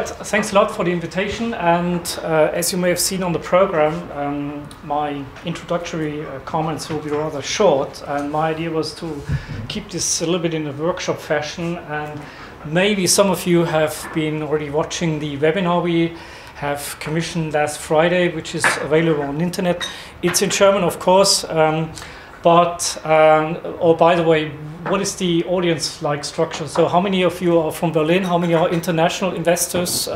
right, thanks a lot for the invitation. And as you may have seen on the program, my introductory comments will be rather short. And my idea was to keep this a little bit in a workshop fashion. And maybe some of you have been already watching the webinar we have commissioned last Friday, which is available on the internet. It's in German, of course. Oh, by the way, what is the audience like structure? So how many of you are from Berlin? How many are international investors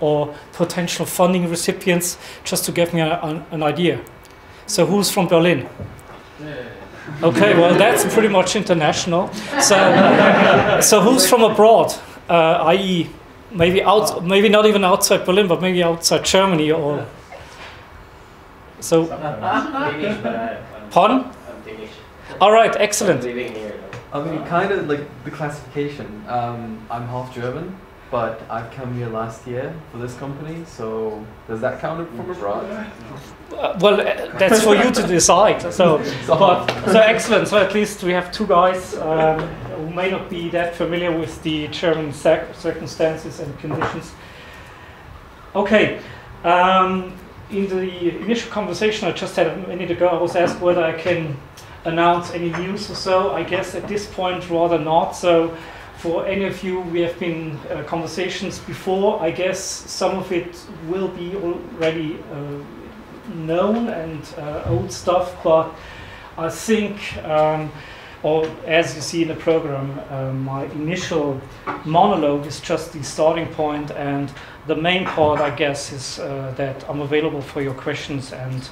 or potential funding recipients? Just to give me an idea. So who's from Berlin? Okay, well, that's pretty much international. So, so who's from abroad, i.e. maybe not even outside Berlin, but maybe outside Germany or... So, pardon? All right, excellent. I mean, kind of like the classification. I'm half German, but I've come here last year for this company, so does that count from abroad? Well, that's for you to decide. So, so excellent. So at least we have two guys who may not be that familiar with the German circumstances and conditions. Okay. In the initial conversation I just had a minute ago, I was asked whether I can announce any news or so. I guess at this point rather not. So for any of you, we have been conversations before. I guess some of it will be already known and old stuff, but I think, or as you see in the program, my initial monologue is just the starting point, and the main part, I guess, is that I'm available for your questions and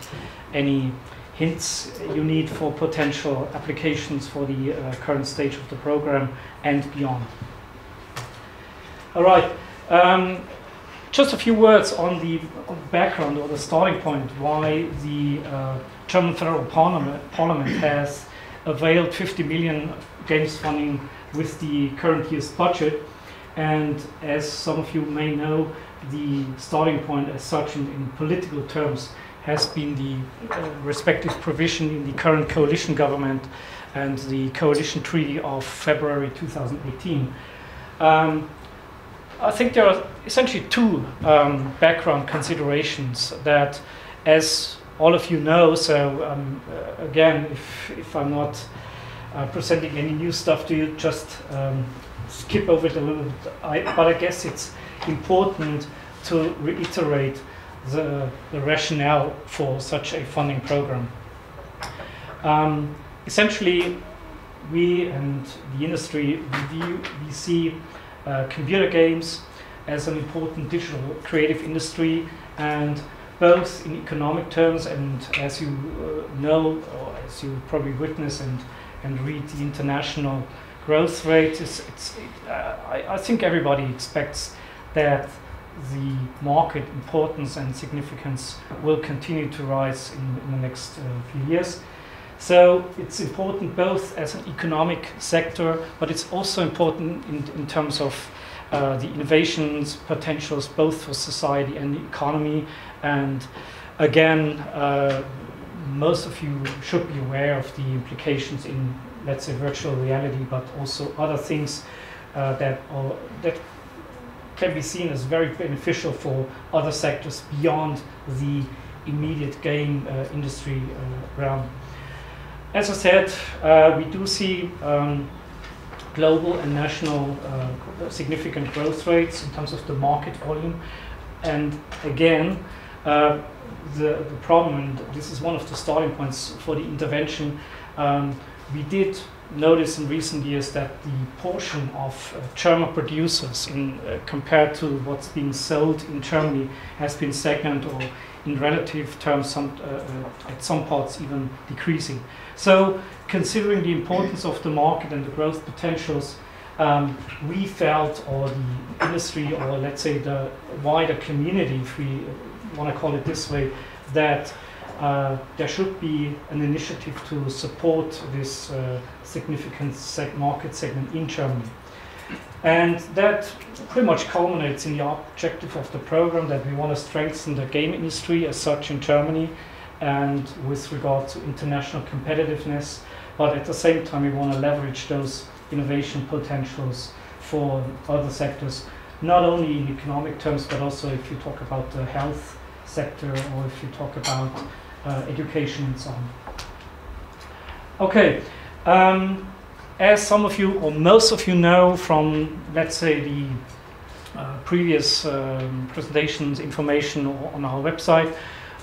any hints you need for potential applications for the current stage of the program and beyond. All right, just a few words on the background or the starting point, why the German Federal Parliament has availed 50 million games funding with the current year's budget. And as some of you may know, the starting point as such in political terms has been the respective provision in the current coalition government and the coalition treaty of February 2018. I think there are essentially two background considerations that, as all of you know, so again, if I'm not presenting any new stuff to you, just skip over it a little bit. But I guess it's important to reiterate the rationale for such a funding program. Essentially, we and the industry we see computer games as an important digital creative industry, and both in economic terms and, as you know, or as you probably witness and read, the international growth rate is. I think everybody expects that the market importance and significance will continue to rise in the next few years. So it's important both as an economic sector, but it's also important in terms of the innovations, potentials, both for society and the economy. And again, most of you should be aware of the implications in, let's say, virtual reality, but also other things that can be seen as very beneficial for other sectors beyond the immediate game industry realm. As I said, we do see global and national significant growth rates in terms of the market volume. And again, the problem, and this is one of the starting points for the intervention, we did notice in recent years that the portion of German producers in, compared to what's being sold in Germany has been stagnant or in relative terms at some parts even decreasing. So considering the importance of the market and the growth potentials, we felt, or the industry, or let's say the wider community, if we want to call it this way, that there should be an initiative to support this significant market segment in Germany. And that pretty much culminates in the objective of the program, that we want to strengthen the game industry as such in Germany and with regard to international competitiveness, but at the same time we want to leverage those innovation potentials for other sectors not only in economic terms, but also if you talk about the health sector or if you talk about education and so on. Okay, as some of you or most of you know from, let's say, the previous presentations, information on our website,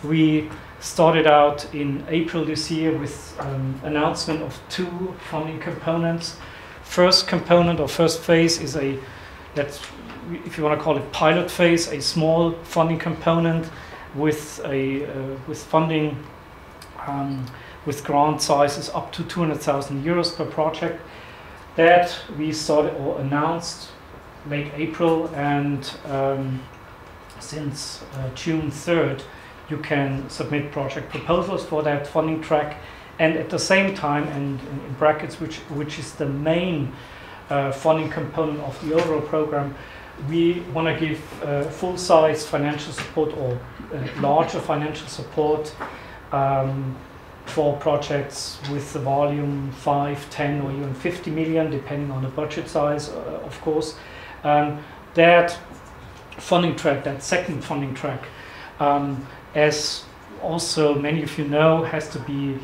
we started out in April this year with announcement of two funding components. First component or first phase is a, that's, if you want to call it pilot phase, a small funding component with a funding with grant sizes up to 200,000 euros per project that we started or announced late April, and since June 3rd you can submit project proposals for that funding track. And at the same time, and in brackets, which is the main funding component of the overall program, we want to give full-size financial support or larger financial support for projects with the volume 5, 10 or even 50 million, depending on the budget size, of course. That funding track, that second funding track, as also many of you know, has to be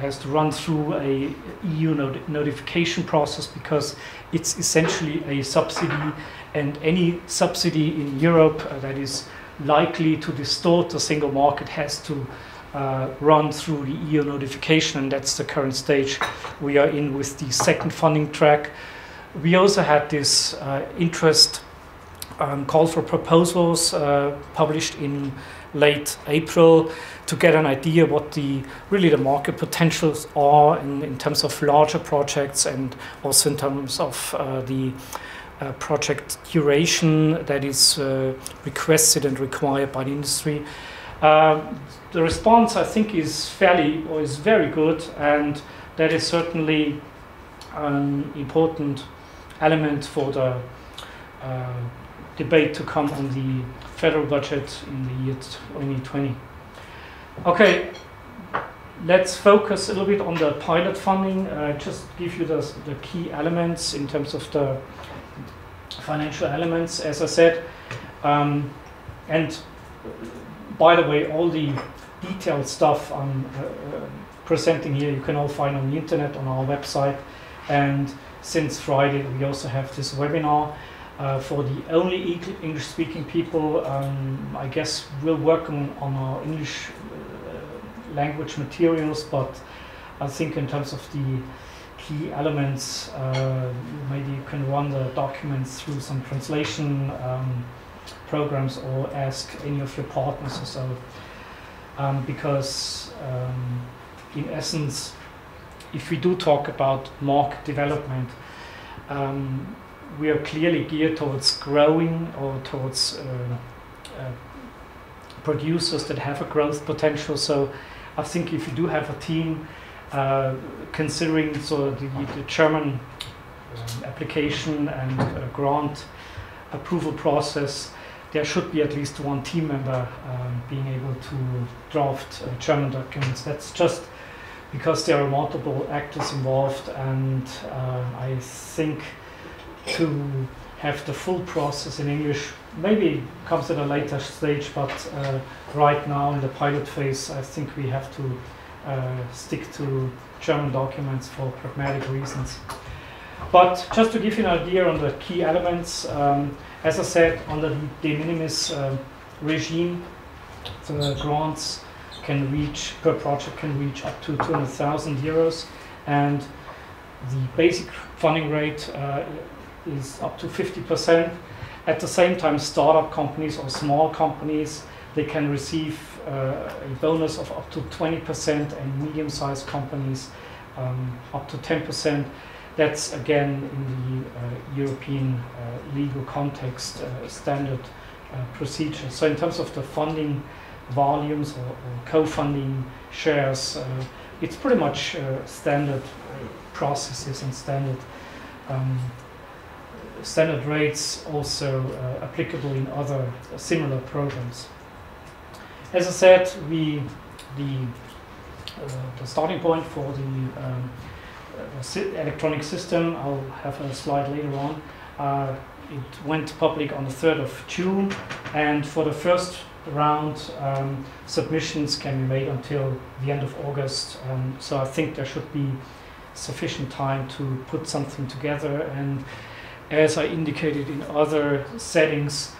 has to run through a EU notification process, because it's essentially a subsidy, and any subsidy in Europe that is likely to distort the single market has to run through the EU notification, and that's the current stage we are in with the second funding track. We also had this interest call for proposals published in late April to get an idea what the really the market potentials are in terms of larger projects, and also in terms of the project duration that is requested and required by the industry. The response, I think, is fairly or is very good, and that is certainly an important element for the debate to come on the federal budget in the year 2020. Okay, let's focus a little bit on the pilot funding. Just give you the key elements in terms of the financial elements, as I said. And by the way, all the detailed stuff I'm presenting here, you can all find on the internet, on our website. And since Friday, we also have this webinar. For the only English-speaking people, I guess we'll work on our English language materials, but I think in terms of the key elements, maybe you can run the documents through some translation programs or ask any of your partners or so, because in essence, if we do talk about market development, we are clearly geared towards growing or towards producers that have a growth potential. So I think if you do have a team, considering so the German application and grant approval process, there should be at least one team member being able to draft German documents. That's just because there are multiple actors involved, and I think to have the full process in English maybe comes at a later stage, but right now in the pilot phase I think we have to stick to German documents for pragmatic reasons. But just to give you an idea on the key elements, as I said, under the de minimis regime, the grants can reach, per project can reach up to 200,000 euros, and the basic funding rate is up to 50%. At the same time, startup companies or small companies, they can receive a bonus of up to 20%, and medium-sized companies up to 10%. That's again in the European legal context, standard procedure. So in terms of the funding volumes or co-funding shares, it's pretty much standard processes and standard standard rates also applicable in other similar programs. As I said, the starting point for the electronic system, I'll have a slide later on, it went public on the 3rd of June, and for the first round, submissions can be made until the end of August. So I think there should be sufficient time to put something together. And as I indicated in other settings,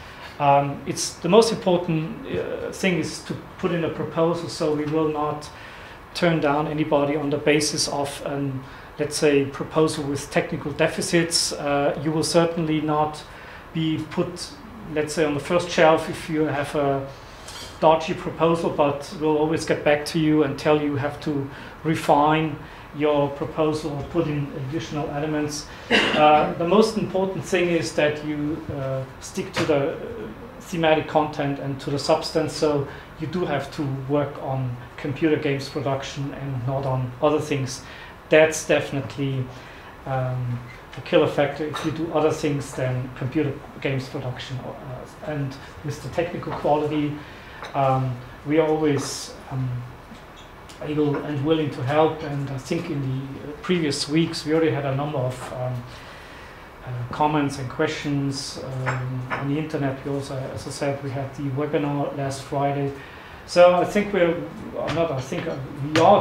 it's the most important thing is to put in a proposal, so we will not turn down anybody on the basis of an, let's say, proposal with technical deficits. You will certainly not be put, let's say, on the first shelf if you have a dodgy proposal, but we'll always get back to you and tell you have to refine your proposal or put in additional elements. The most important thing is that you stick to the thematic content and to the substance, so you do have to work on computer games production and not on other things. That's definitely a killer factor. If you do other things than computer games production, and with the technical quality, we are always able and willing to help, and I think in the previous weeks we already had a number of comments and questions on the internet. We also, as I said, we had the webinar last Friday, so I think we are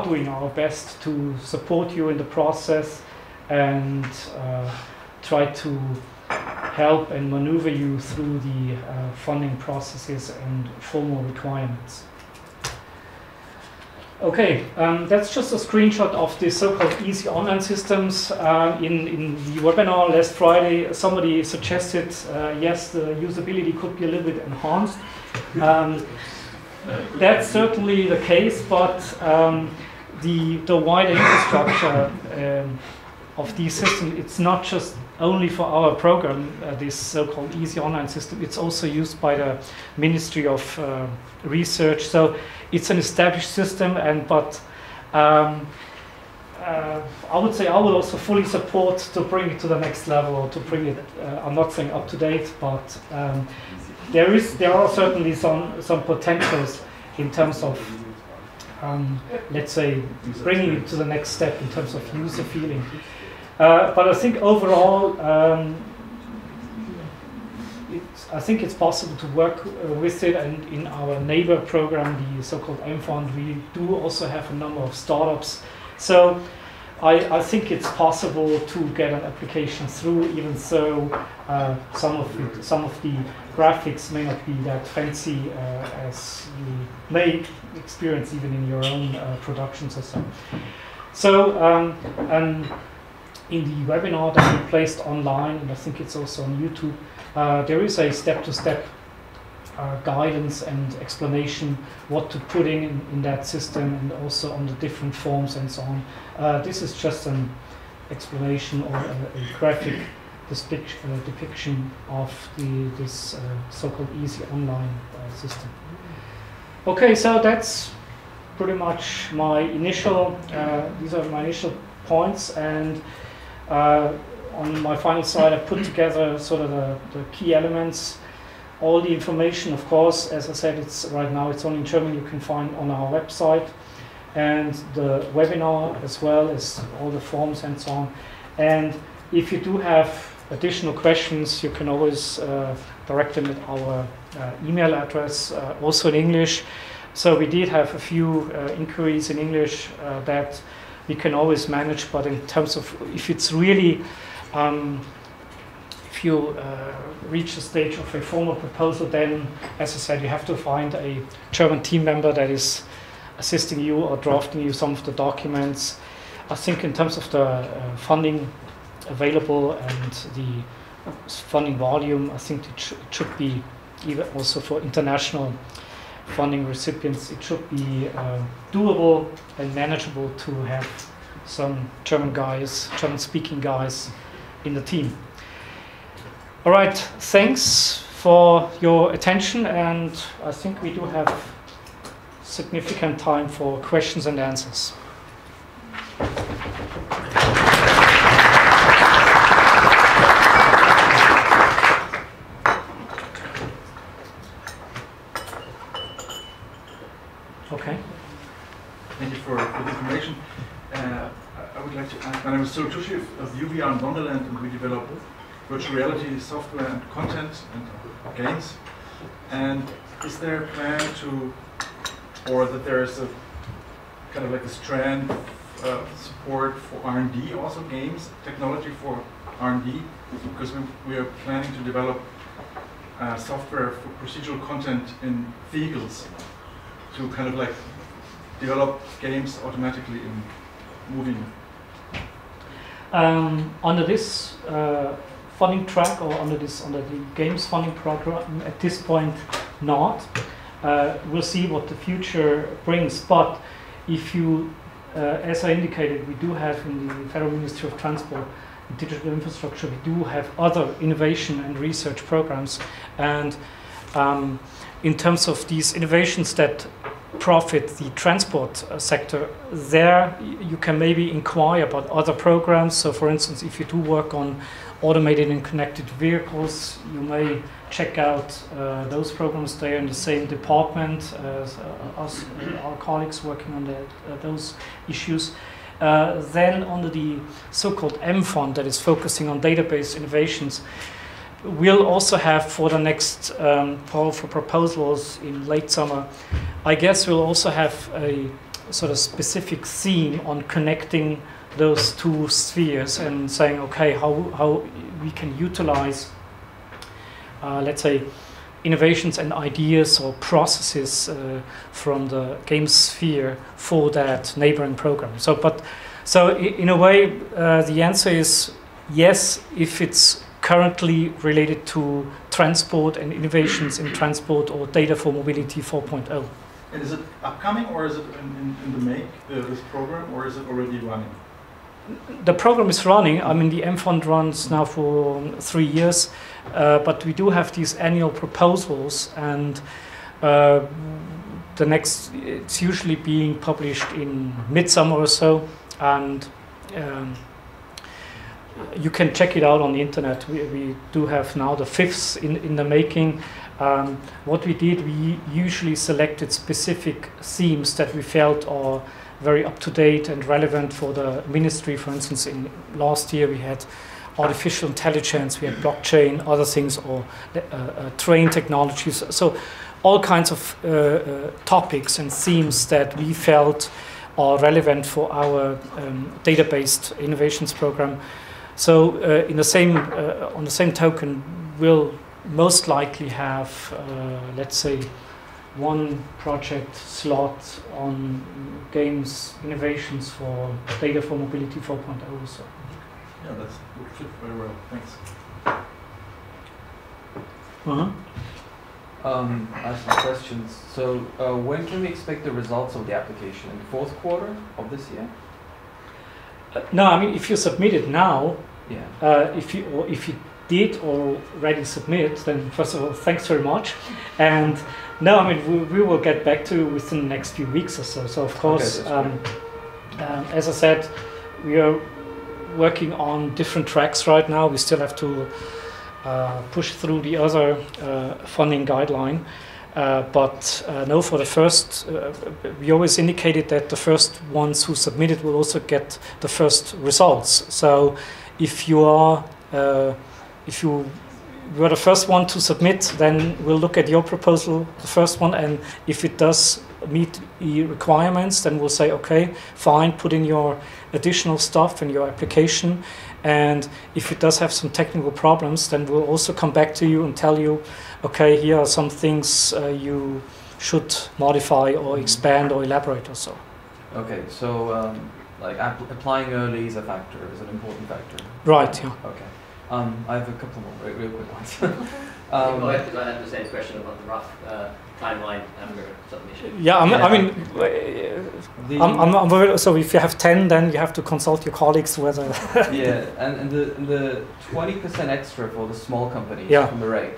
doing our best to support you in the process and try to help and maneuver you through the funding processes and formal requirements. Okay, that's just a screenshot of the so-called easy online systems. In the webinar last Friday, somebody suggested, yes, the usability could be a little bit enhanced. That's certainly the case, but the wider infrastructure of these systems, it's not just only for our program, this so-called easy online system, it's also used by the Ministry of Research. So it's an established system, and but I would say I will also fully support to bring it to the next level, or to bring it, I'm not saying up to date, but there are certainly some potentials in terms of, let's say, bringing it to the next step in terms of user feeling. But I think overall, I think it's possible to work with it, and in our neighbor program, the so-called M Fund, we do also have a number of startups. So I think it's possible to get an application through, even though some of the graphics may not be that fancy as you may experience even in your own productions or so. So in the webinar that we placed online, and I think it's also on YouTube, there is a step-to-step guidance and explanation what to put in that system, and also on the different forms and so on. This is just an explanation or a graphic depiction of this so-called easy online system. Okay, so that's pretty much my initial, these are my initial points, and on my final slide I put together sort of the key elements. All the information, of course, as I said, it's right now it's only in German, you can find on our website, and the webinar as well as all the forms and so on. And if you do have additional questions, you can always direct them at our email address, also in English. So we did have a few inquiries in English that we can always manage, but in terms of if it's really if you reach the stage of a formal proposal, then, as I said, you have to find a German team member that is assisting you or drafting you some of the documents. I think in terms of the funding available and the funding volume, I think it should be, even also for international funding recipients, it should be doable and manageable to have some German guys, German-speaking guys in the team. All right, thanks for your attention, and I think we do have significant time for questions and answers. Okay. Thank you for the information. I would like to ask, my name is Sil Tushiv of UVR in Wonderland, and we develop virtual reality software and content and games? And is there a plan to, or that there is a kind of like a strand support for R&D, also games, technology for R&D? Because we are planning to develop software for procedural content in vehicles to kind of like develop games automatically in moving. Under this funding track, or under the games funding program, at this point, not. We'll see what the future brings. But if you, as I indicated, we do have in the Federal Ministry of Transport and Digital Infrastructure, we do have other innovation and research programs. And in terms of these innovations that profit the transport sector, there you can maybe inquire about other programs. So for instance, if you do work on automated and connected vehicles, you may check out those programs. They are in the same department as us, our colleagues working on that, those issues. Then under the so-called M Fund that is focusing on database innovations, we'll also have for the next call for proposals in late summer, I guess we'll also have a sort of specific theme on connecting those two spheres and saying, okay, how we can utilize, let's say, innovations and ideas or processes from the game sphere for that neighboring program. So, but, so in a way, the answer is yes, if it's currently related to transport and innovations in transport or data for mobility 4.0. And is it upcoming, or is it in the make, this program, or is it already running? The program is running. I mean, the M Fund runs now for 3 years, but we do have these annual proposals, and the next, it's usually being published in midsummer or so, and you can check it out on the internet. We do have now the 5th in the making. What we did, we usually selected specific themes that we felt are very up-to-date and relevant for the ministry. For instance, in last year we had artificial intelligence, we had blockchain, other things, or train technologies. So all kinds of topics and themes that we felt are relevant for our data-based innovations program. So in the same, on the same token, we'll most likely have, let's say, one project slot on games innovations for data for mobility 4.0. So. Yeah, that would fit very well. Thanks. I have some questions. So when can we expect the results of the application? In the fourth quarter of this year? No, I mean, if you submit it now, yeah. If you did already submit, then first of all, thanks very much. And no, I mean, we will get back to you within the next few weeks or so. So of course, okay, as I said, we are working on different tracks right now. We still have to push through the other funding guideline. But no, for the first, we always indicated that the first ones who submitted will also get the first results. So if you are, if you were the first one to submit, then we'll look at your proposal, the first one, and if it does meet the requirements, then we'll say, okay, fine, put in your additional stuff in your application. And if it does have some technical problems, then we'll also come back to you and tell you, okay, here are some things you should modify or expand or elaborate or so. Okay, so like applying early is a factor, is an important factor. Right, yeah. Okay. I have a couple more real quick ones. I have the same question about the rough timeline after submission. Yeah, I mean, so if you have 10, then you have to consult your colleagues whether. Yeah, and the 20% extra for the small companies, yeah, from the rate.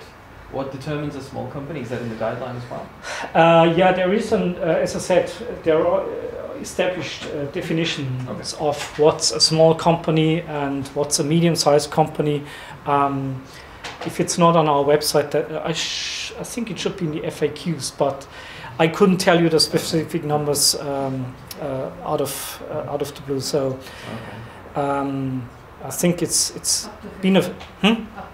What determines a small company? Is that in the guideline as well? Yeah, there is an, as I said, there are established definitions, okay, of what's a small company and what's a medium-sized company. If it's not on our website, that I think it should be in the FAQs, but I couldn't tell you the specific numbers out of the blue. So. Okay. I think it's been a up to 50 is not.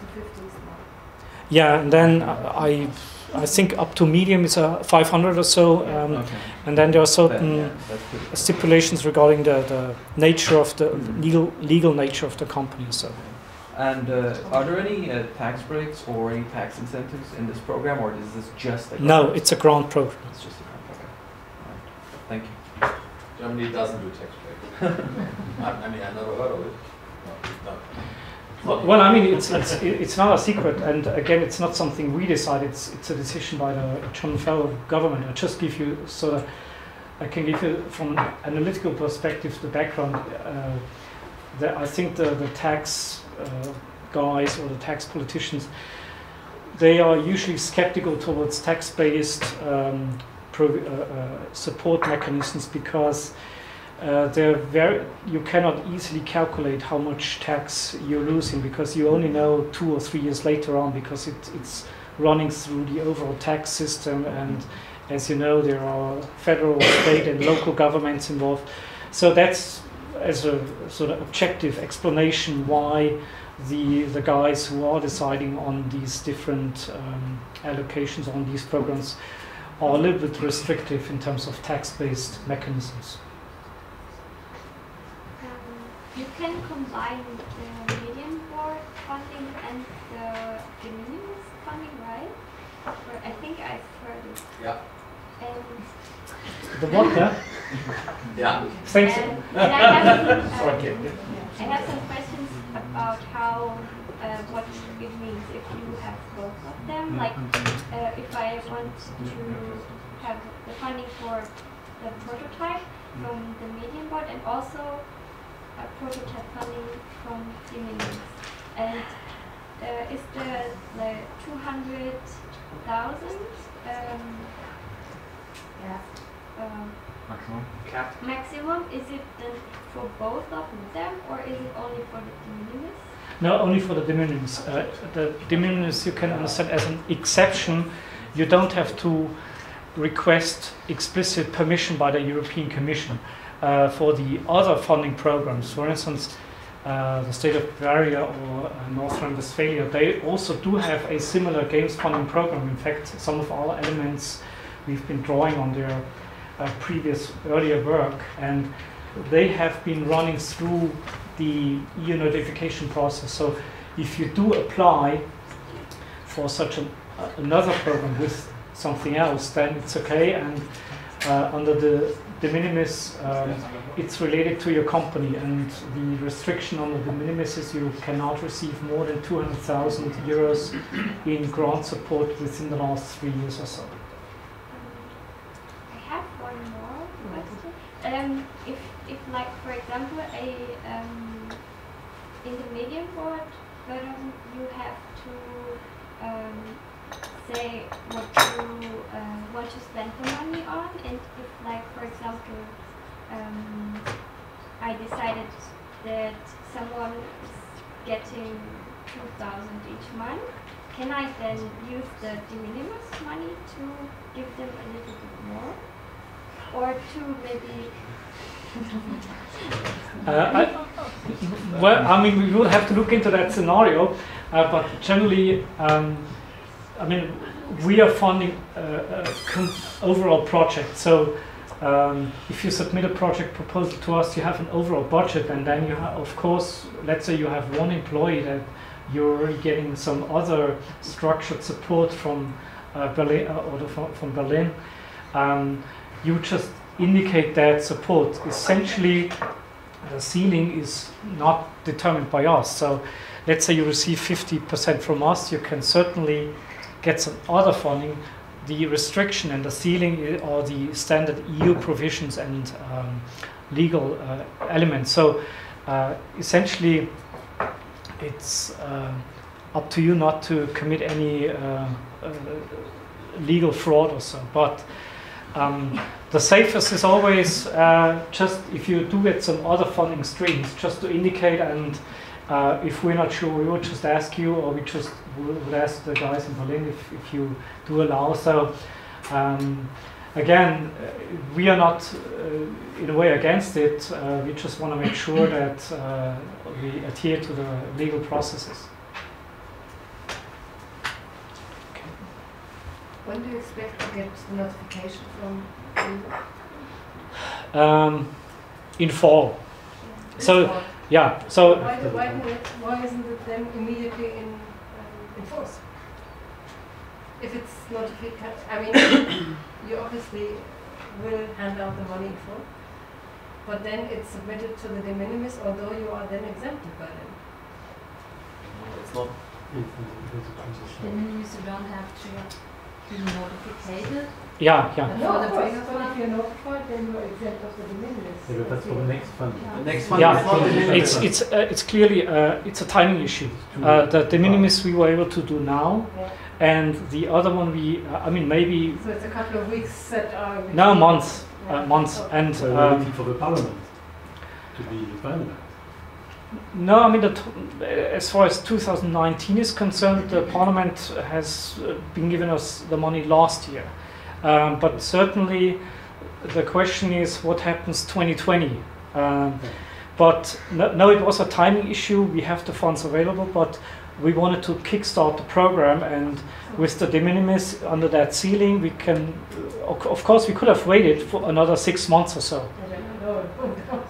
Yeah, and then I think up to medium is a 500 or so, okay. And then there are certain stipulations regarding the nature of the legal nature of the company. So. And are there any tax breaks or any tax incentives in this program, or is this just a grant? No, it's a grant program. It's just a grant program. Right. Thank you. Germany doesn't do tax breaks. I mean, I never heard of it. No. Well, I mean, it's not a secret, and again, it's not something we decide. It's a decision by the German federal government. I just give you so that I can give you from an analytical perspective the background. I think the tax guys or the tax politicians, they are usually skeptical towards tax-based support mechanisms because. You cannot easily calculate how much tax you're losing because you only know 2 or 3 years later on because it's running through the overall tax system, and as you know there are federal, state and local governments involved. So that's as a sort of objective explanation why the guys who are deciding on these different allocations on these programs are a little bit restrictive in terms of tax-based mechanisms. You can combine the medium board funding and the de minimis funding, right? Or I think I've heard it. Yeah. And the what? Yeah. Thanks. And I have some questions about how what it means if you have both of them. Like if I want to have the funding for the prototype from the medium board and also prototype funding from de minimis, and is the 200,000 maximum, is it then for both of them or is it only for the de minimis? No, only for the de minimis. The de minimis you can understand as an exception. You don't have to request explicit permission by the European Commission. For the other funding programs, for instance, the state of Bavaria or North Rhine Westphalia, they also do have a similar games funding program. In fact, some of our elements we've been drawing on their earlier work, and they have been running through the EU notification process. So if you do apply for such another program with something else, then it's okay, and under the de minimis, it's related to your company, and the restriction on the de minimis is you cannot receive more than 200,000 euros in grant support within the last 3 years or so. I have one more question. If like for example, in the medium board, you have to say what you want to spend the money on, and if, like, for example, I decided that someone is getting 2,000 each month, can I then use the de minimis money to give them a little bit more? Or to maybe... well, I mean, we will have to look into that scenario, but generally, I mean, we are funding an overall project. So if you submit a project proposal to us, you have an overall budget, and then you have, of course, let's say you have one employee that you're getting some other structured support from Berlin, or from Berlin. You just indicate that support. Essentially, the ceiling is not determined by us. So let's say you receive 50% from us, you can certainly get some other funding. The restriction and the ceiling are the standard EU provisions and legal elements. So essentially, it's up to you not to commit any legal fraud or so. But the safest is always just if you do get some other funding streams, just to indicate, and if we're not sure, we will just ask you, or we just will ask the guys in Berlin if you do allow. So again, we are not in a way against it. We just want to make sure that we adhere to the legal processes. Okay. When do you expect to get the notification from EU? In fall. Yeah. So, yeah. So why isn't it then immediately in force? If it's notification, I mean, you obviously will hand out the money in full, but then it's submitted to the de minimis, although you are then exempted by them. No, it's not. The de minimis, you don't have to be notified. Yeah, yeah. No, of course, but if you're notified, then you're exempt of the de minimis. Yeah, but that's for the next fund. Yeah. The next fund is not de minimis. It's clearly it's a timing issue. The de minimis we were able to do now. Yeah. And the other one, we, I mean, maybe. So it's a couple of weeks that are. No, months. Months. And. So for the parliament to be finalized. No, I mean, as far as 2019 is concerned, the parliament has been giving us the money last year. But certainly the question is what happens 2020? But no, it was a timing issue. We have the funds available, but we wanted to kickstart the program, and with the de minimis under that ceiling, we can, of course, we could have waited for another 6 months or so.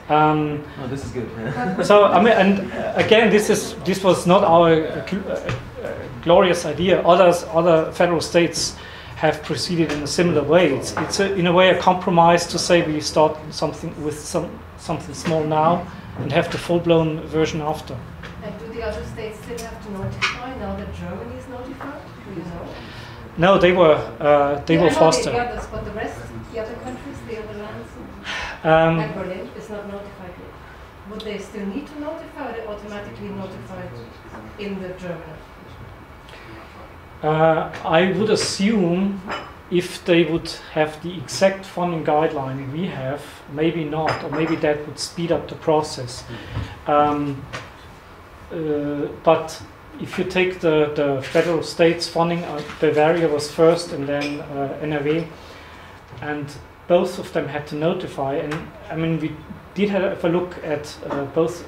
Oh, this is good. Yeah. So I mean, and again, this was not our glorious idea. Other federal states have proceeded in a similar way. It's in a way a compromise to say we start something with something small now and have the full-blown version after. And do the other states still have to notify now that Germany is notified? Do you know? No, they were faster. The others, but the rest, the other countries, the other lands, and Berlin is not notified yet. Would they still need to notify, or are they automatically notified in the German? I would assume if they would have the exact funding guideline we have, maybe not, or maybe that would speed up the process. But if you take the federal states funding, Bavaria was first and then NRW, and both of them had to notify. And I mean, we did have a look at both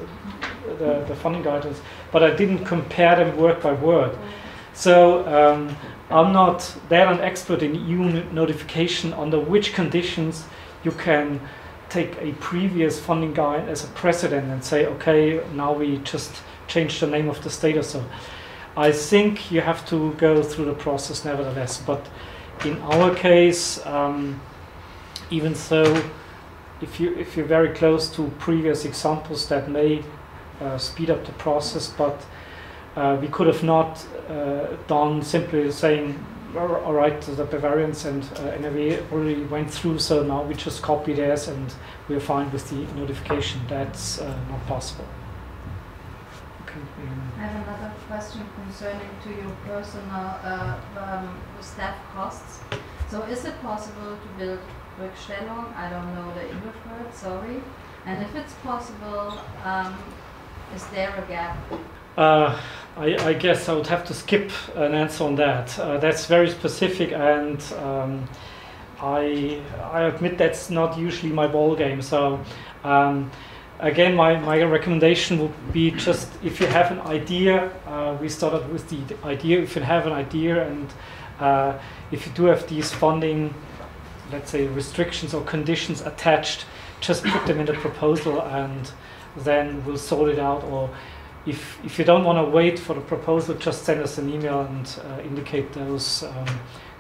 the funding guidelines, but I didn't compare them word by word. So I'm not an expert in EU notification under which conditions you can take a previous funding guide as a precedent and say, okay, now we just change the name of the state or so. I think you have to go through the process nevertheless. But in our case, even so, if you're very close to previous examples, that may speed up the process, but we could have not done simply saying, all right, the Bavarians and NRW already went through, so now we just copy theirs and we're fine with the notification. That's not possible. Okay. I have another question concerning to your personal staff costs. So is it possible to build Rückstellung? I don't know the English word, sorry. And if it's possible, is there a gap? I guess I would have to skip an answer on that. That's very specific, and I admit that's not usually my ball game. So again, my recommendation would be just if you have an idea, we started with the idea. If you have an idea, and if you do have these funding, let's say, restrictions or conditions attached, just put them in the proposal, and then we'll sort it out. Or if you don't want to wait for the proposal, just send us an email and indicate those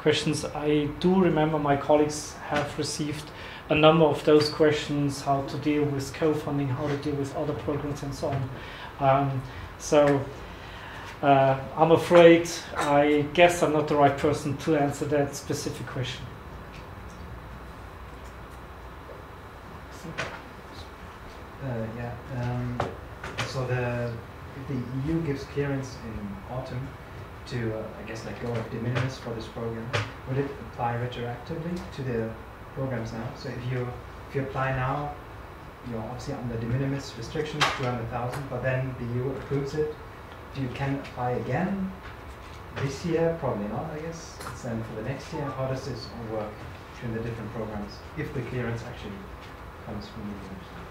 questions. I do remember my colleagues have received a number of those questions, how to deal with co-funding, how to deal with other programs and so on. So I'm afraid, I guess I'm not the right person to answer that specific question. So the EU gives clearance in autumn to, I guess, like go of de minimis for this program. Would it apply retroactively to the programs now? So if you apply now, you're obviously under de minimis restrictions, 200,000, but then the EU approves it. You can apply again this year, probably not, I guess. It's then for the next year. How does this all work? between the different programs if the clearance actually comes from the university.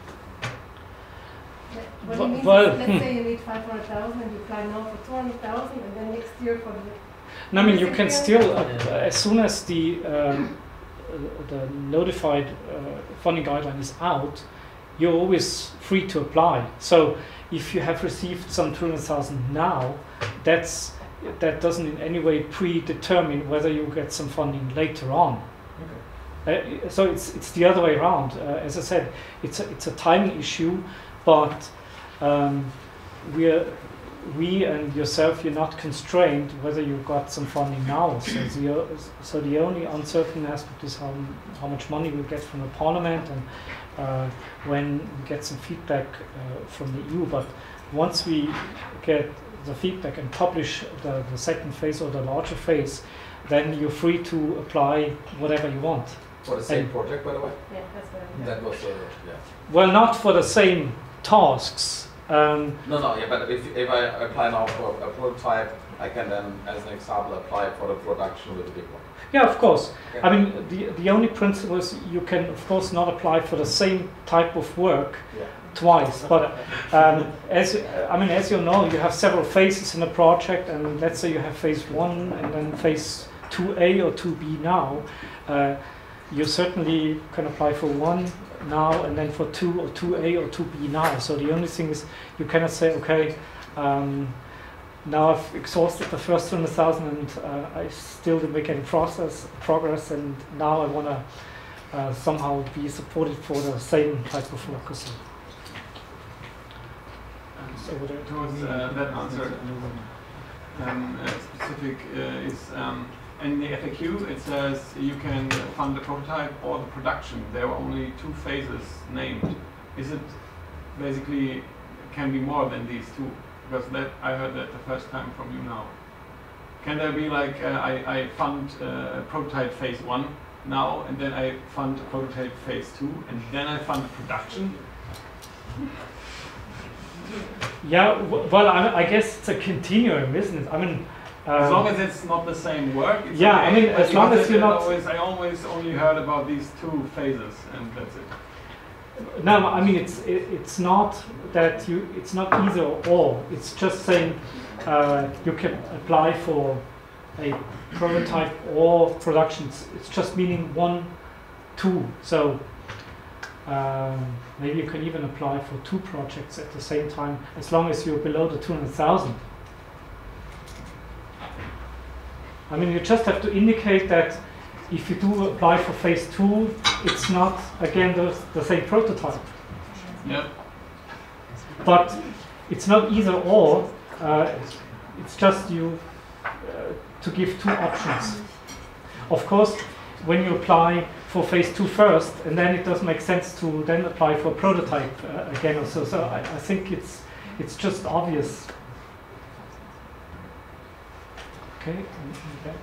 What do you mean? Well, let's say you need 500,000 and you apply now for 200,000 and then next year for the... No, I mean, you can still, as soon as the notified funding guideline is out, you're always free to apply. So if you have received some 200,000 now, that doesn't in any way predetermine whether you get some funding later on. Okay. So it's the other way around. As I said, it's a timing issue, but we and yourself, you're not constrained whether you got some funding now. So the only uncertain aspect is how much money we get from the parliament and when we get some feedback from the EU. But once we get the feedback and publish the second phase or the larger phase, then you're free to apply whatever you want. For the same project, by the way? Yeah, that's what I mean. That was, yeah. Well, not for the same tasks. No, yeah, but if I apply now for a prototype, I can then, as an example, apply for the production with a big one. Yeah, of course. Yeah. I mean, the only principle is you can, of course, not apply for the same type of work twice. But as you know, you have several phases in a project, and let's say you have phase 1 and then phase 2A or 2B now. You certainly can apply for 1 now and then for 2 or 2A or 2B now. So the only thing is you cannot say, okay, now I've exhausted the first 200,000 and I still didn't make any progress and now I want to somehow be supported for the same type of work or so. So towards that answer, specific is... in the FAQ, it says you can fund the prototype or the production. There are only 2 phases named. Is it basically can be more than these 2? Because that I heard that the first time from you now. Can there be like I fund prototype phase 1 now, and then I fund prototype phase 2, and then I fund production? Yeah. Well, I guess it's a continuing business. I mean. As long as it's not the same work, it's yeah. Okay. I mean, as long as you're not. I always only heard about these 2 phases, and that's it. No, I mean it's not that you. It's not either or all. It's just saying you can apply for a prototype or productions. It's just meaning 1, 2. So maybe you can even apply for 2 projects at the same time, as long as you're below the 200,000. I mean, you just have to indicate that if you do apply for phase 2, it's not, again, the same prototype. Yep. But it's not either or. It's just you to give 2 options. Of course, when you apply for phase 2 first, and then it does make sense to then apply for a prototype again or so. So I think it's just obvious. Okay.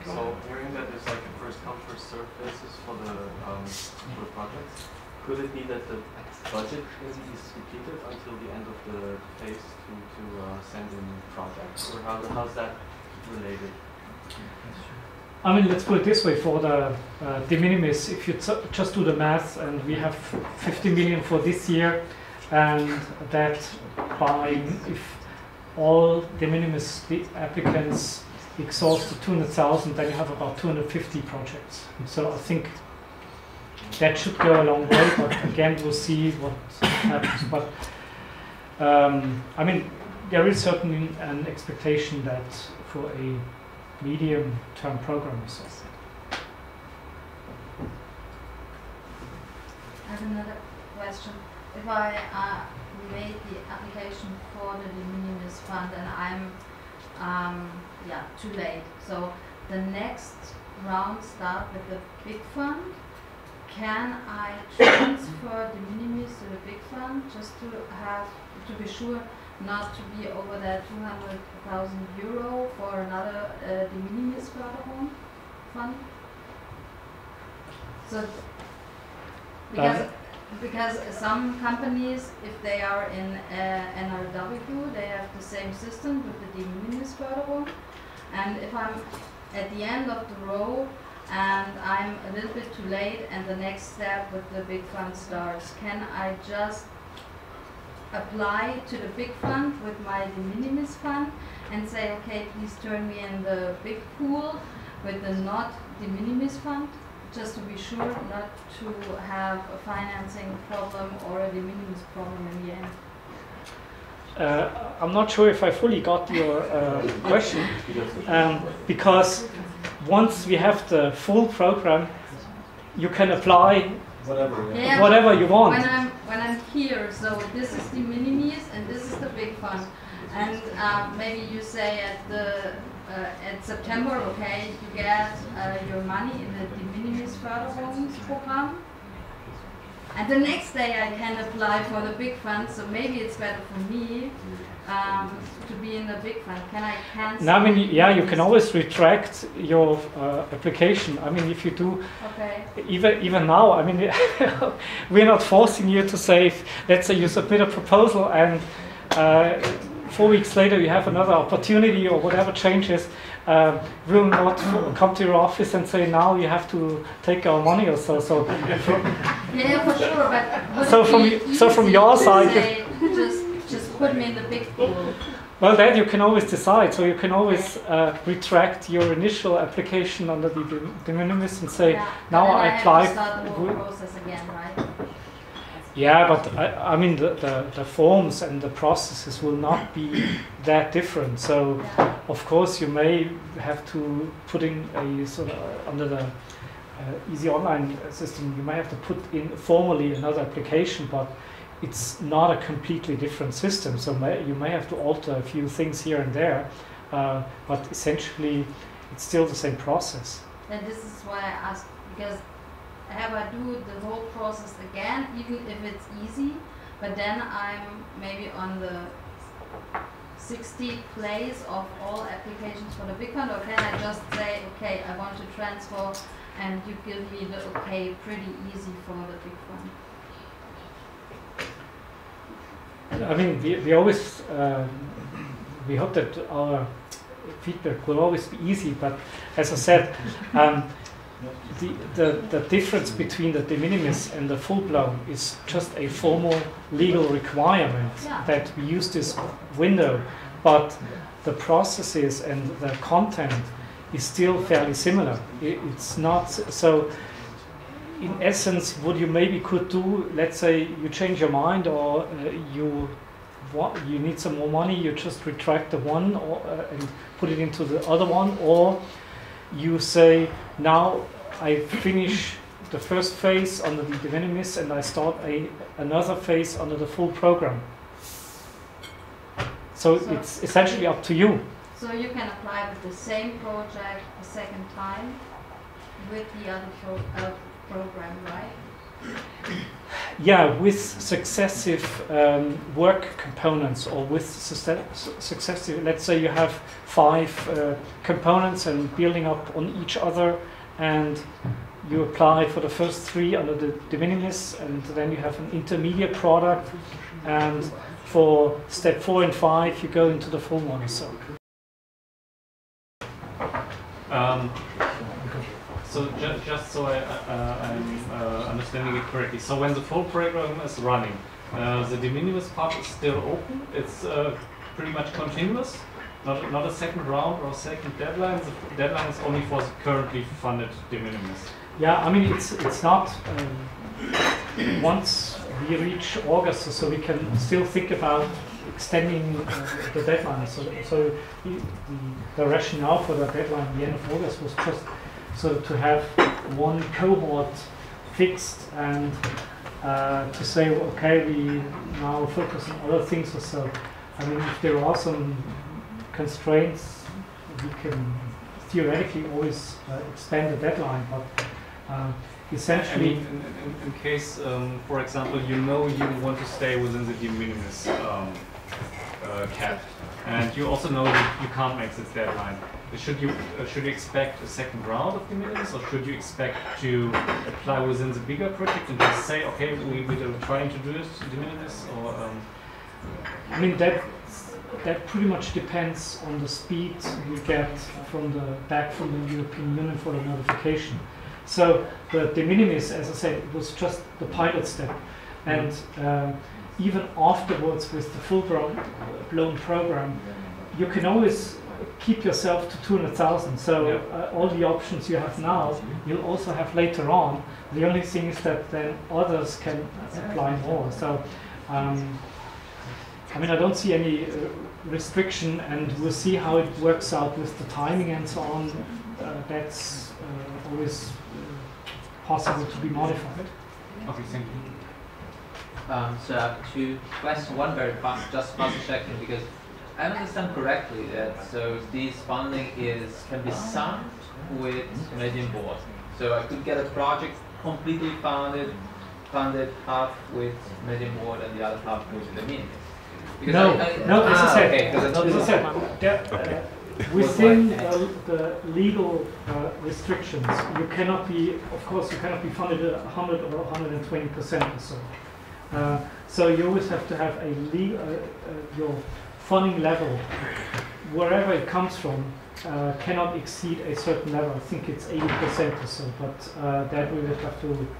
So hearing that there's like a first come first serve basis for the projects, could it be that the budget is depleted until the end of the phase to send in projects, or how's that related? I mean, let's put it this way: for the de minimis, if you just do the math, and we have 50 million for this year, and that by if all de minimis applicants exhaust the 200,000, then you have about 250 projects. So I think that should go a long way, but again, we'll see what happens. But I mean, there is certainly an expectation that for a medium-term program or so. I have another question. If I made the application for the de minimis fund and I'm too late. So the next round start with the big fund. Can I transfer the minimis to the big fund just to be sure not to be over that 200,000 euro for another de minimis fund? So because some companies, if they are in NRW, they have the same system with the de minimis further, and if I'm at the end of the row, and I'm a little bit too late, and the next step with the big fund starts. Can I just apply to the big fund with my de minimis fund and say, okay, please turn me in the big pool with the not de minimis fund, just to be sure not to have a financing problem or a de minimis problem in the end? I'm not sure if I fully got your question, because once we have the full program, you can apply whatever, yeah, whatever you want. When I'm here, so this is the minimis and this is the big fund, and maybe you say at September, okay, you get your money in the de minimis Förderungsprogramm, and the next day I can apply for the big fund. So maybe it's better for me to be in the big fund. Can I cancel? No, I mean, yeah, you can always retract your application. I mean, if you do, okay. Even now, I mean, we're not forcing you to say, let's say you submit a proposal and 4 weeks later you have another opportunity or whatever changes, will not come to your office and say, now you have to take our money or so. So yeah, for sure. But so from your side, say, just put me in the big pool. Well, then you can always decide. So you can always retract your initial application under the de minimis and say, yeah, now I apply. Have to start the whole process again, right? Yeah, but I mean the forms and the processes will not be that different. So, yeah. Of course, you may have to put in a sort of under the easy online system. You may have to put in formally another application, but it's not a completely different system. So you may have to alter a few things here and there, but essentially, it's still the same process. And this is why I asked, because have I do the whole process again, even if it's easy, but then I'm maybe on the 60th place of all applications for the big fund, or can I just say, okay, I want to transfer, and you give me the okay, pretty easy for the big fund? I mean, we always, we hope that our feedback will always be easy, but as I said, The difference between the de minimis and the full-blown is just a formal legal requirement, yeah, that we use this window, but the processes and the content is still fairly similar. It's not so. In essence, what you maybe could do, let's say you change your mind, or you need some more money, you just retract the one or, and put it into the other one, or you say, now I finish the first phase under the de minimis and I start another phase under the full program. So it's essentially up to you. So you can apply with the same project a second time with the other program, right? Yeah, with successive work components, or with successive, let's say you have 5 components and building up on each other, and you apply for the first 3 under the de minimis, and then you have an intermediate product, and for step 4 and 5 you go into the full one. So just so I'm understanding it correctly, so when the full program is running, the de minimis part is still open, it's pretty much continuous, not a second round or a second deadline, the deadline is only for the currently funded de minimis. Yeah, I mean, it's not, once we reach August, so we can still think about extending the deadline, so the rationale for the deadline at the end of August was just so to have one cohort fixed and to say, okay, we now focus on other things or so. I mean, if there are some constraints, we can theoretically always expand the deadline, but essentially... I mean, in case, for example, you want to stay within the de minimis cap, and you also know that you can't make this deadline. Should you expect a second round of de minimis, or should you expect to apply within the bigger project and just say, okay, we are trying to do this de minimis? Or I mean, that that pretty much depends on the speed you get from the back from the European Union for the notification. So the de minimis, as I said, it was just the pilot step, and even afterwards with the full blown program, you can always keep yourself to 200,000. So all the options you have now, you'll also have later on. The only thing is that then others can apply more. So I mean, I don't see any restriction, and we'll see how it works out with the timing and so on. That's always possible to be modified. Okay, thank you. So I have two questions. One very fast, just fast checking, because I understand correctly that so this funding is can be signed with Canadian board. So I could get a project completely funded half with Canadian board and the other half with the minimis. No, no, as I said, within the legal restrictions, you cannot be, of course, you cannot be funded at 100 or 120% or so. So you always have to have a legal, your funding level, wherever it comes from, cannot exceed a certain level. I think it's 80% or so, but that we will have to look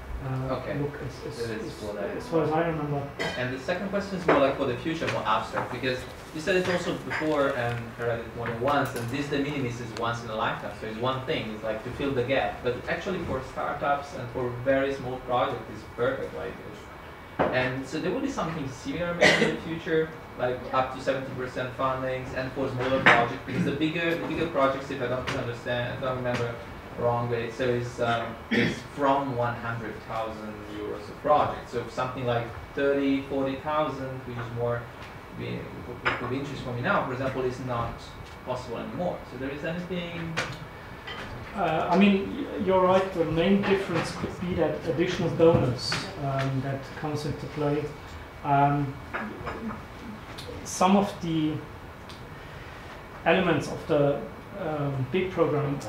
as far as I remember. And the second question is more like for the future, more abstract, because you said it also before, and I read it more than once, and this de minimis is once in a lifetime, so it's one thing, it's like to fill the gap, but actually for startups and for very small projects, it's perfect like this. And so there will be something similar maybe in the future, like up to 70% fundings, and for smaller projects, because the bigger projects, if I don't understand, I don't remember wrongly, so it's from 100,000 euros a project. So something like 30, 40,000, which is more of interest for me now, for example, is not possible anymore. So there is anything. I mean, you're right. The main difference could be that additional bonus that comes into play. Some of the elements of the big program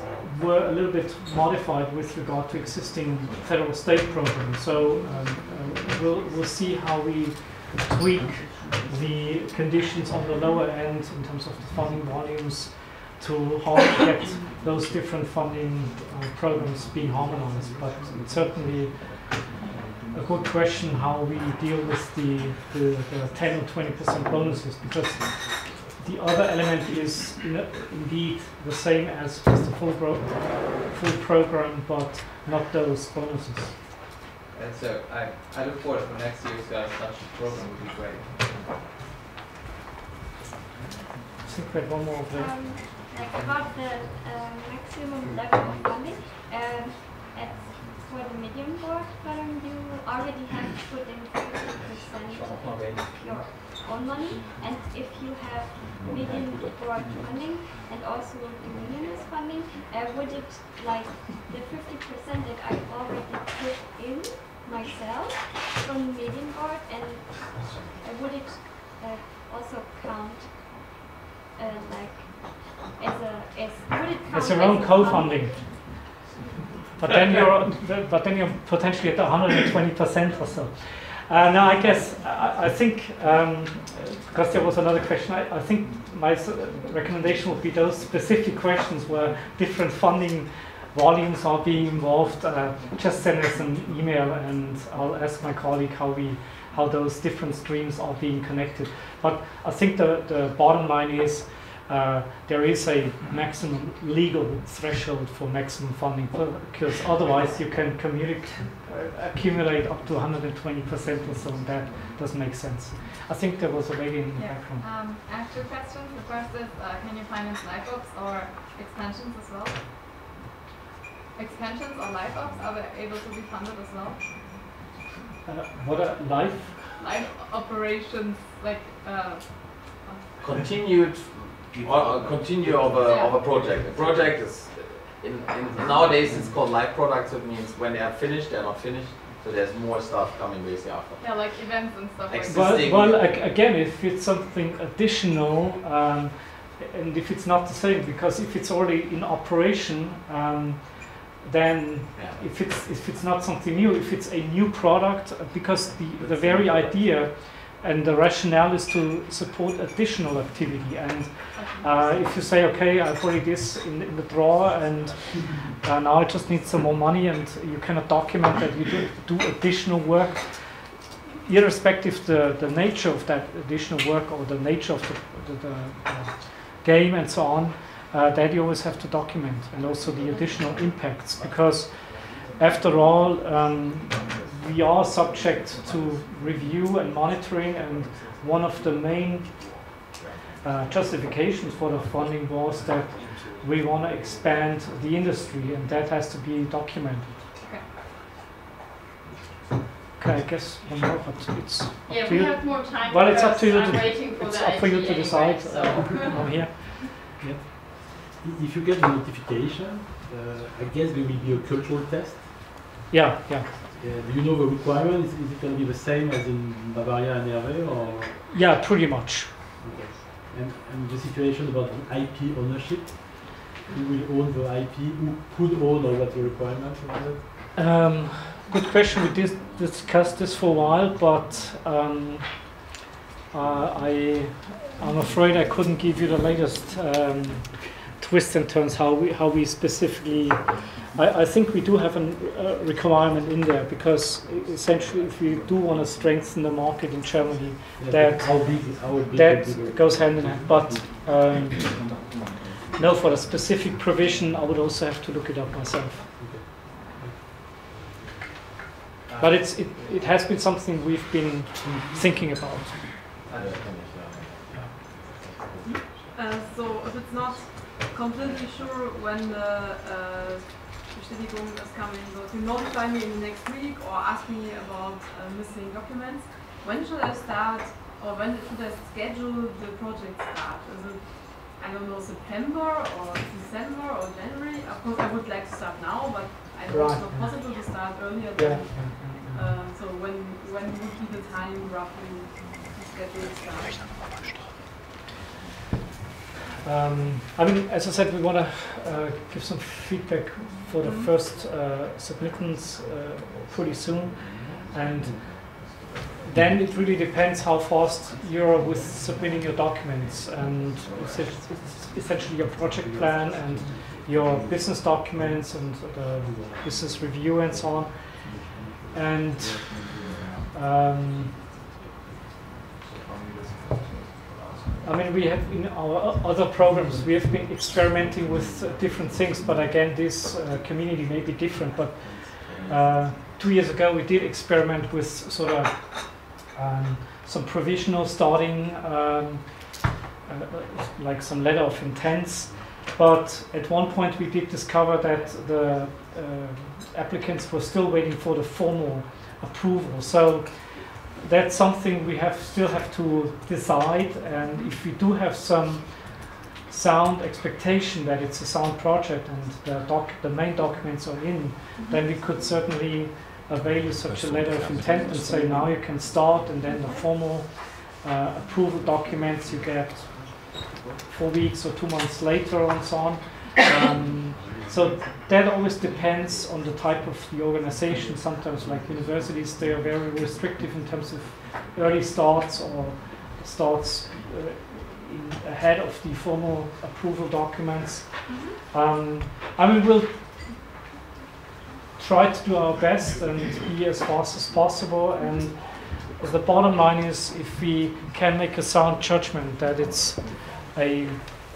were a little bit modified with regard to existing federal state programs. So we'll see how we tweak the conditions on the lower end in terms of the funding volumes to get those different funding programs being harmonized. But it's certainly a good question how we deal with the 10 or 20% bonuses, because the other element is indeed the same as just the full program, but not those bonuses. And so I look forward for next year to have such a program, would be great. I think we have one more of them. Like about the maximum level of funding, for the medium board program, you already have to put in 50% of your own money, and if you have medium board funding and also the minimis funding, would it like the 50% that I already put in myself from medium board, and would it also count like as your own co-funding? But then you're potentially at 120% or so. No, I guess I think because there was another question. I think my recommendation would be those specific questions where different funding volumes are being involved. Just send us an email, and I'll ask my colleague how those different streams are being connected. But I think the bottom line is, there is a maximum legal threshold for maximum funding, because otherwise you can accumulate up to 120% or so, and that doesn't make sense. I think there was a lady in the background. I have two questions. The first is, can you finance LifeOps or expansions as well? Expansions or LifeOps, are they able to be funded as well? What are life operations, like continued. Or continue of a project. A project is nowadays it's called live products. It means when they are finished, they're not finished. So there's more stuff coming basically after. Yeah, like events and stuff. Existing. Well, again, if it's something additional, and if it's not the same, because if it's already in operation, then if it's not something new, if it's a new product, because the very idea And the rationale is to support additional activity. And if you say, okay, I've already this in the drawer, and now I just need some more money, and you cannot document that you do additional work, irrespective of the nature of that additional work or the nature of the game and so on, that you always have to document, and also the additional impacts, because after all, we are subject to review and monitoring, and one of the main justifications for the funding was that we want to expand the industry, and that has to be documented. Okay, I guess one more, but it's yeah, we have more time. Well, it's up to you. It's up for you to decide. I'm here. Yeah. If you get the notification, I guess there will be a cultural test. Yeah, yeah. Do you know the requirement? Is it going to be the same as in Bavaria and Hervé, or? Yeah, pretty much. Okay. And the situation about the IP ownership? Who will own the IP? Who could own, or what's the requirement? Good question. We did discuss this for a while, but I'm afraid I couldn't give you the latest twists and turns how we specifically. I think we do have a requirement in there, because essentially, if we do want to strengthen the market in Germany, yeah, that goes hand in hand. But no, for a specific provision, I would also have to look it up myself. But it has been something we've been thinking about. So if it's not completely sure when the bestätigung is coming, so if you notify me in the next week or ask me about missing documents, when should I start, or when should I schedule the project start? Is it, I don't know, September or December or January? Of course, I would like to start now, but I don't know if it's possible to start earlier than. So when would be the time roughly to schedule the start? I mean, as I said, we want to give some feedback for the first submittance pretty soon, and then it really depends how fast you're with submitting your documents, and it's essentially your project plan and your business documents and the business review and so on. And I mean, we have in our other programs, we have been experimenting with different things, but again, this community may be different. But 2 years ago, we did experiment with sort of some provisional starting, like some letter of intents. But at one point, we did discover that the applicants were still waiting for the formal approval. So that's something we still have to decide, and if we do have some sound expectation that it's a sound project and the main documents are in, then we could certainly avail such a letter of intent and say now you can start, and then the formal approval documents you get 4 weeks or 2 months later and so on. So that always depends on the type of the organization. Sometimes, like universities, they are very restrictive in terms of early starts or starts ahead of the formal approval documents. I mean, we'll try to do our best and be as fast as possible. And the bottom line is, if we can make a sound judgment that it's a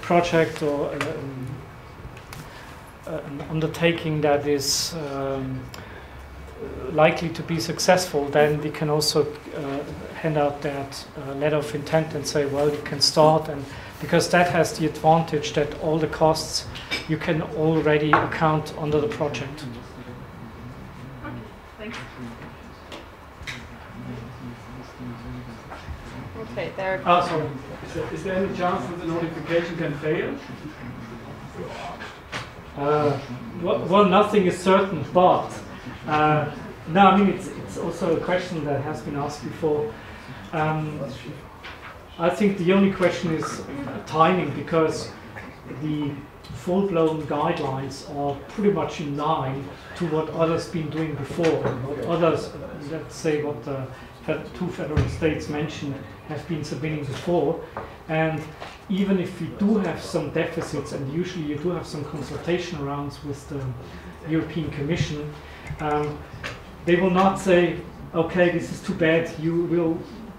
project or an undertaking that is likely to be successful, then we can also hand out that letter of intent and say, well, you can start, and because that has the advantage that all the costs you can already account under the project. Okay, thanks. Okay, there. Oh, sorry. Is there any chance that the notification can fail? Well, nothing is certain, but no, I mean, it's also a question that has been asked before. I think the only question is timing, because the full-blown guidelines are pretty much in line to what others have been doing before. Let's say what the two federal states mentioned have been submitting before. And even if we do have some deficits, and usually you do have some consultation rounds with the European Commission, they will not say, okay, this is too bad, we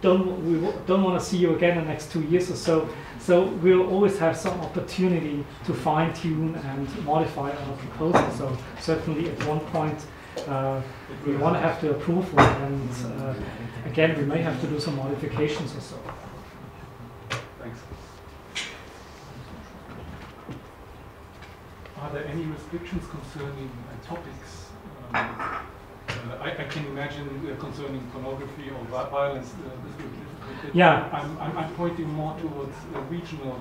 don't want to see you again in the next 2 years or so. So we'll always have some opportunity to fine-tune and modify our proposal. So certainly at one point we want to have the approval, and again we may have to do some modifications or so. Thanks. Are there any restrictions concerning topics? I can imagine concerning pornography or violence. I'm pointing more towards regional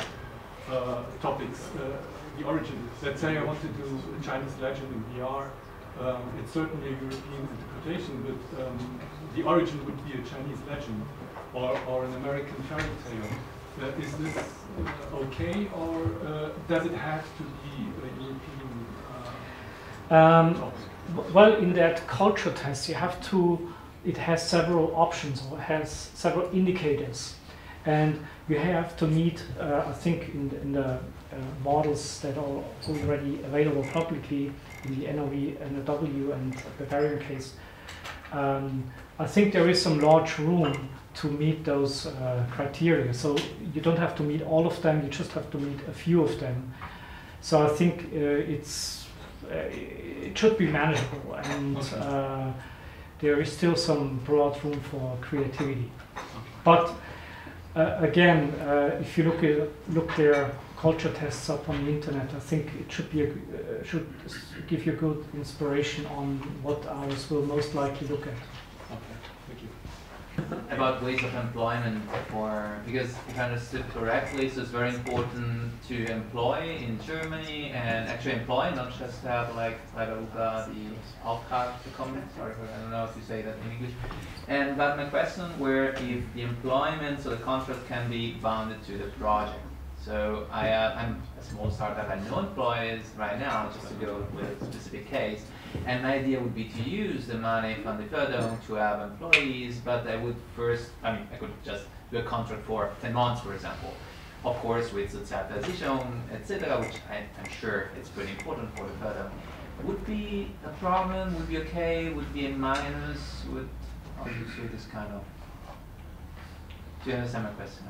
topics, the origin. Let's say I want to do Chinese legend in VR. It's certainly a European interpretation, but the origin would be a Chinese legend or an American fairy tale. Is this okay, or does it have to be a European topic? Well, in that culture test, you have to, it has several options, or has several indicators. And you have to meet, I think, in the models that are already available publicly in the NOV, NOW, and Bavarian case. I think there is some large room to meet those criteria. So you don't have to meet all of them, you just have to meet a few of them. So I think it should be manageable, and there is still some broad room for creativity. But again, if you look their culture tests up on the internet, I think it should be should give you good inspiration on what ours will most likely look at. Okay, thank you. About ways of employment, because if I understood correctly, so it's very important to employ in Germany and actually employ, not just have like the Auftragsbekommen. Sorry, I don't know if you say that in English. And but my question where if the employment, so the contract can be bounded to the project. So I'm a small startup, I have no employees right now, just to go with a specific case. And my idea would be to use the money from the Förderung to have employees, but I would first, I could just do a contract for 10 months, for example. Of course, with Sozialversicherung, etc., which I'm sure it's pretty important for the Förderung. Would be a problem, would be okay, would be a minus, would obviously this kind of... Do you understand my question?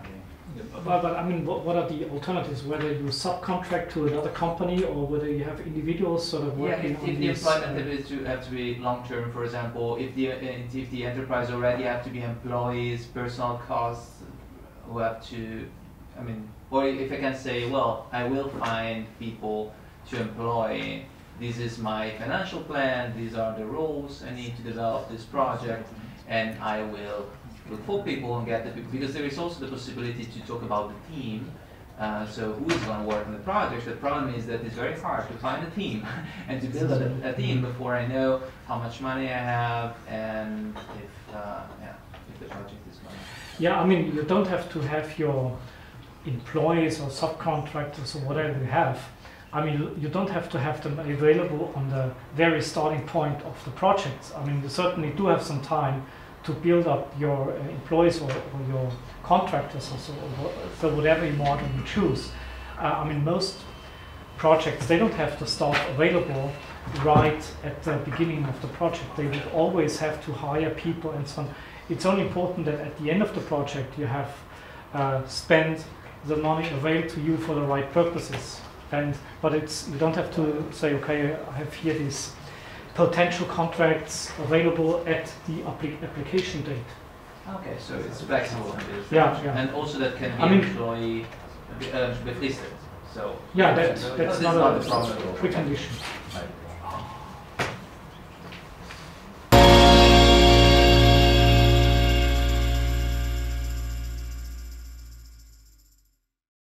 But I mean, what are the alternatives? Whether you subcontract to another company or whether you have individuals sort of working on if the employment is to have to be long-term, for example, if the enterprise already have to be employees, personal costs, who have to, I mean, or if I can say, well, I will find people to employ, this is my financial plan, these are the roles, I need to develop this project, and I will look for people and get the people, because there is also the possibility to talk about the team, so who is going to work on the project. The problem is that it's very hard to find a team and to build a team before I know how much money I have and if the project is going to. Yeah, I mean, you don't have to have your employees or subcontractors or whatever you have. I mean, you don't have to have them available on the very starting point of the project. I mean, you certainly do have some time to build up your employees or your contractors or so whatever model you choose. I mean, most projects, they don't have the staff available right at the beginning of the project. They would always have to hire people and so on. It's only important that at the end of the project you have spent the money available to you for the right purposes. But you don't have to say, okay, I have here this potential contracts available at the application date. Okay, so it's flexible. Yeah, yeah. And also that can be employee befristet. So yeah, that's not a precondition.